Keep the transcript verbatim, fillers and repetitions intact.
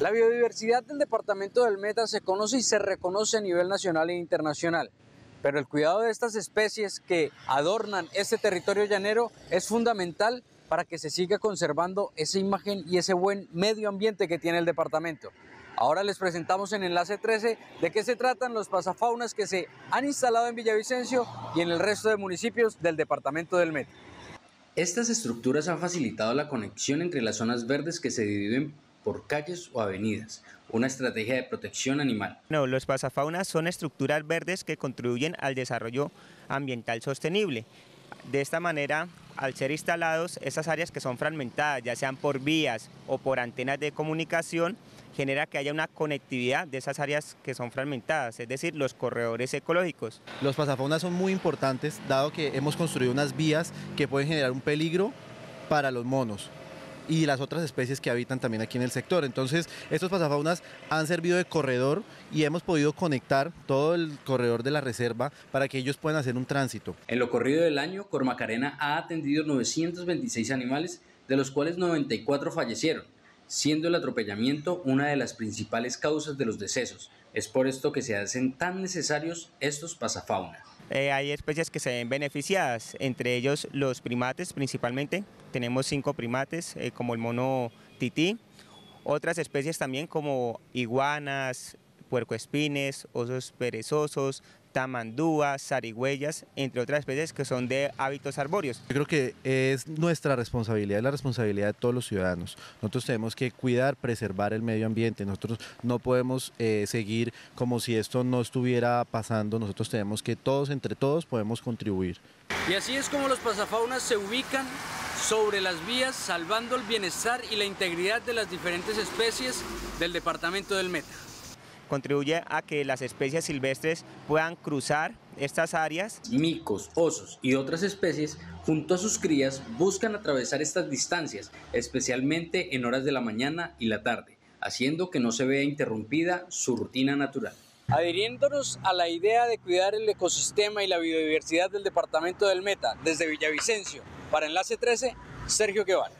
La biodiversidad del departamento del Meta se conoce y se reconoce a nivel nacional e internacional, pero el cuidado de estas especies que adornan este territorio llanero es fundamental para que se siga conservando esa imagen y ese buen medio ambiente que tiene el departamento. Ahora les presentamos en Enlace trece de qué se tratan los pasafaunas que se han instalado en Villavicencio y en el resto de municipios del departamento del Meta. Estas estructuras han facilitado la conexión entre las zonas verdes que se dividen por calles o avenidas, una estrategia de protección animal. No, los pasafaunas son estructuras verdes que contribuyen al desarrollo ambiental sostenible. De esta manera, al ser instalados, esas áreas que son fragmentadas, ya sean por vías o por antenas de comunicación, genera que haya una conectividad de esas áreas que son fragmentadas, es decir, los corredores ecológicos. Los pasafaunas son muy importantes, dado que hemos construido unas vías que pueden generar un peligro para los monos y las otras especies que habitan también aquí en el sector. Entonces, estos pasafaunas han servido de corredor y hemos podido conectar todo el corredor de la reserva para que ellos puedan hacer un tránsito. En lo corrido del año, Cormacarena ha atendido novecientos veintiséis animales, de los cuales noventa y cuatro fallecieron, siendo el atropellamiento una de las principales causas de los decesos. Es por esto que se hacen tan necesarios estos pasafaunas. Eh, hay especies que se ven beneficiadas, entre ellos los primates principalmente. Tenemos cinco primates, eh, como el mono tití, otras especies también como iguanas, puercoespines, osos perezosos, tamandúas, zarigüeyas, entre otras especies que son de hábitos arbóreos. Yo creo que es nuestra responsabilidad, es la responsabilidad de todos los ciudadanos. Nosotros tenemos que cuidar, preservar el medio ambiente. Nosotros no podemos eh, seguir como si esto no estuviera pasando. Nosotros tenemos que todos, entre todos, podemos contribuir. Y así es como los pasafaunas se ubican sobre las vías, salvando el bienestar y la integridad de las diferentes especies del departamento del Meta. Contribuye a que las especies silvestres puedan cruzar estas áreas. Micos, osos y otras especies, junto a sus crías, buscan atravesar estas distancias, especialmente en horas de la mañana y la tarde, haciendo que no se vea interrumpida su rutina natural. Adhiriéndonos a la idea de cuidar el ecosistema y la biodiversidad del departamento del Meta, desde Villavicencio, para Enlace trece, Sergio Guevara.